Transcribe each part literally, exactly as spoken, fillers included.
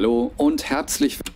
Hallo und herzlich willkommen.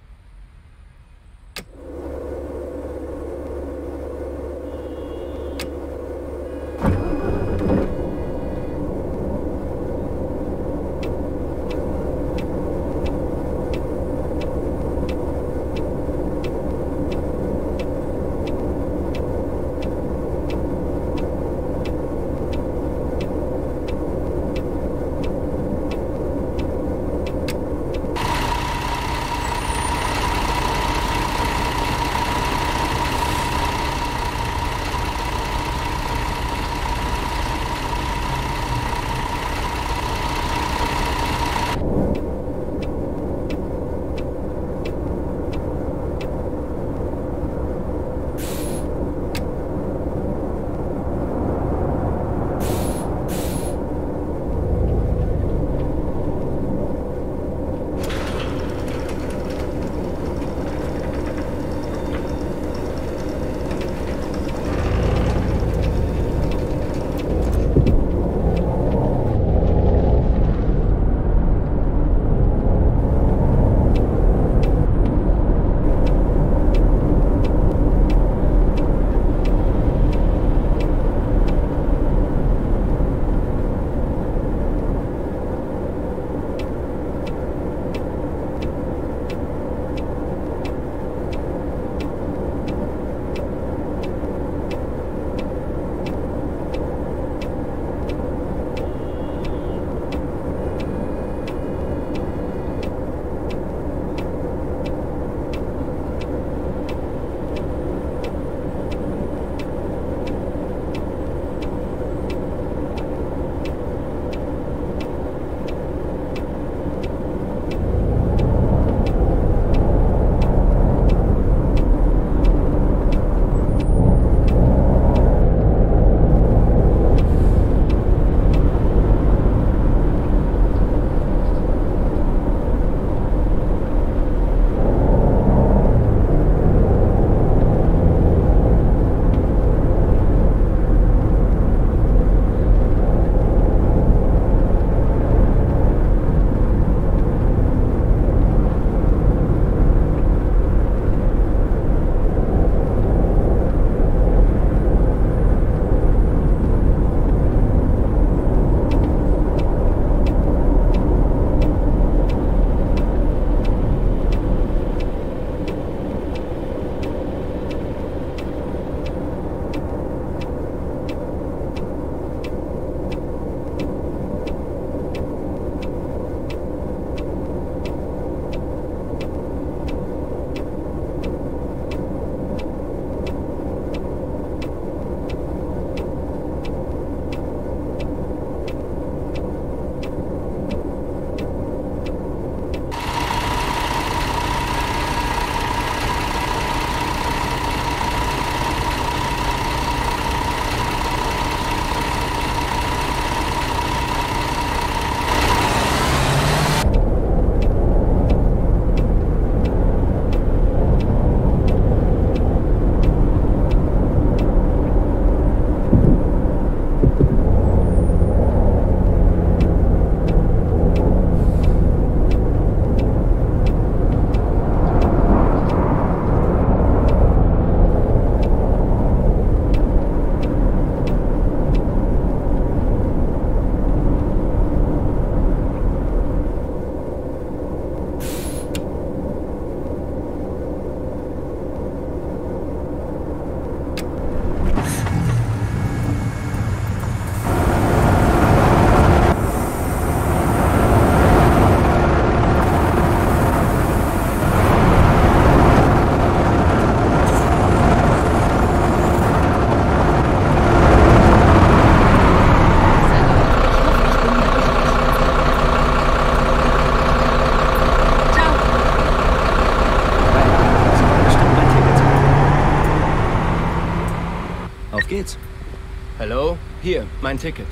Hallo? Hier, mein Ticket.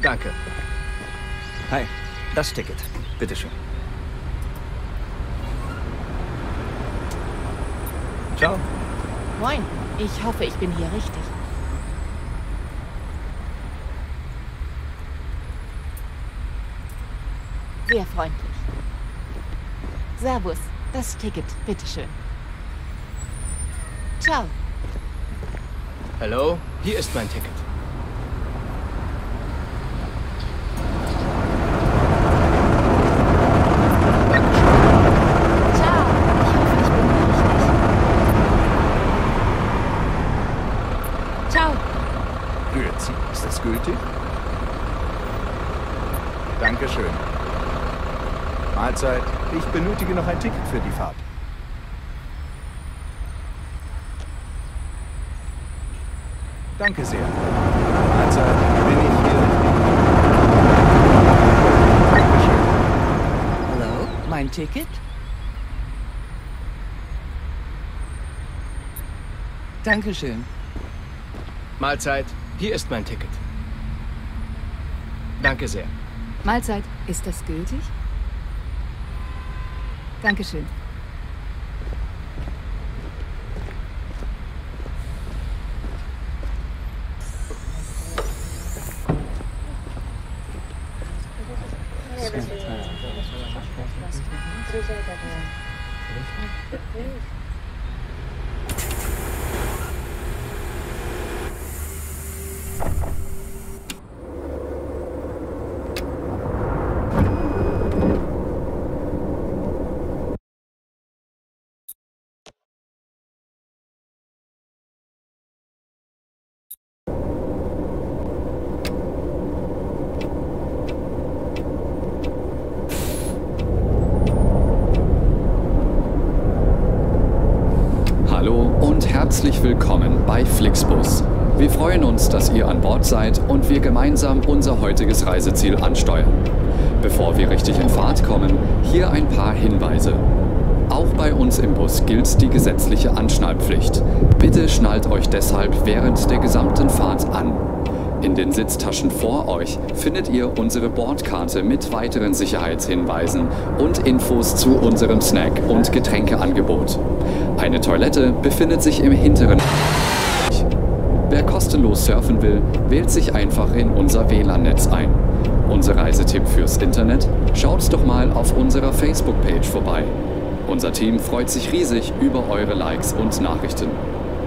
Danke. Hi, das Ticket. Bitteschön. Ciao. Moin. Ich hoffe, ich bin hier richtig. Sehr freundlich. Servus, das Ticket, bitteschön. Ciao. Hallo, hier ist mein Ticket. Mahlzeit. Ich benötige noch ein Ticket für die Fahrt. Danke sehr. Mahlzeit. Bin ich hier richtig? Dankeschön. Hallo? Mein Ticket? Dankeschön. Mahlzeit. Hier ist mein Ticket. Danke sehr. Mahlzeit. Ist das gültig? Dankeschön. Herzlich willkommen bei Flixbus. Wir freuen uns, dass ihr an Bord seid und wir gemeinsam unser heutiges Reiseziel ansteuern. Bevor wir richtig in Fahrt kommen, hier ein paar Hinweise. Auch bei uns im Bus gilt die gesetzliche Anschnallpflicht. Bitte schnallt euch deshalb während der gesamten Fahrt an. In den Sitztaschen vor euch findet ihr unsere Bordkarte mit weiteren Sicherheitshinweisen und Infos zu unserem Snack- und Getränkeangebot. Eine Toilette befindet sich im hinteren Bereich. Wer kostenlos surfen will, wählt sich einfach in unser W LAN-Netz ein. Unser Reisetipp fürs Internet? Schaut doch mal auf unserer Facebook-Page vorbei. Unser Team freut sich riesig über eure Likes und Nachrichten.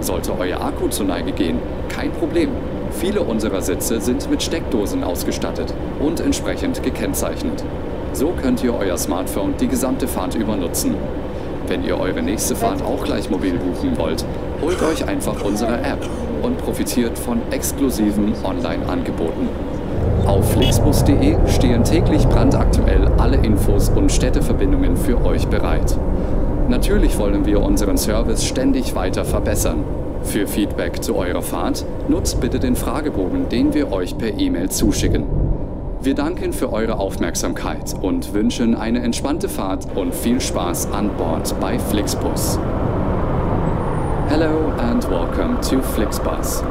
Sollte euer Akku zur Neige gehen, kein Problem. Viele unserer Sitze sind mit Steckdosen ausgestattet und entsprechend gekennzeichnet. So könnt ihr euer Smartphone die gesamte Fahrt über nutzen. Wenn ihr eure nächste Fahrt auch gleich mobil buchen wollt, holt euch einfach unsere App und profitiert von exklusiven Online-Angeboten. Auf flixbus punkt de stehen täglich brandaktuell alle Infos und Städteverbindungen für euch bereit. Natürlich wollen wir unseren Service ständig weiter verbessern. Für Feedback zu eurer Fahrt nutzt bitte den Fragebogen, den wir euch per E-Mail zuschicken. Wir danken für eure Aufmerksamkeit und wünschen eine entspannte Fahrt und viel Spaß an Bord bei Flixbus. Hello and welcome to Flixbus.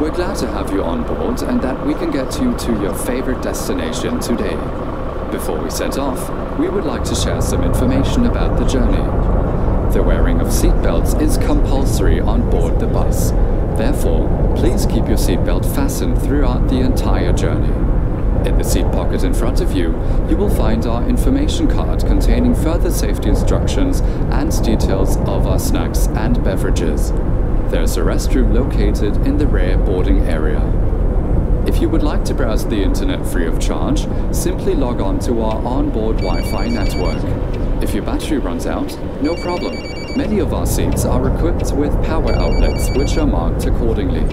We're glad to have you on board and that we can get you to your favorite destination today. Before we set off, we would like to share some information about the journey. The wearing of seatbelts is compulsory on board the bus. Therefore, please keep your seatbelt fastened throughout the entire journey. In the seat pocket in front of you, you will find our information card containing further safety instructions and details of our snacks and beverages. There's a restroom located in the rear boarding area. If you would like to browse the internet free of charge, simply log on to our onboard Wi-Fi network. If your battery runs out, no problem. Many of our seats are equipped with power outlets, which are marked accordingly.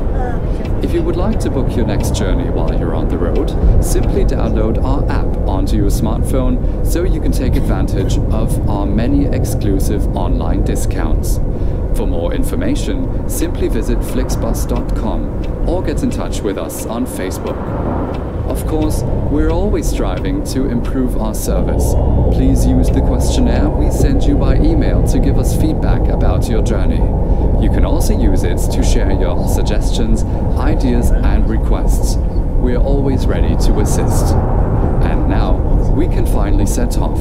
If you would like to book your next journey while you're on the road, simply download our app onto your smartphone so you can take advantage of our many exclusive online discounts. For more information, simply visit flixbus punkt com or get in touch with us on Facebook. Of course, we're always striving to improve our service. Please use the questionnaire we send you by email to give us feedback about your journey. You can also use it to share your suggestions, ideas and requests. We're always ready to assist. And now, we can finally set off.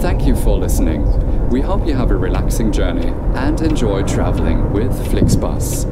Thank you for listening. We hope you have a relaxing journey and enjoy traveling with Flixbus.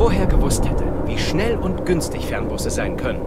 vorher gewusst hätte, wie schnell und günstig Fernbusse sein können.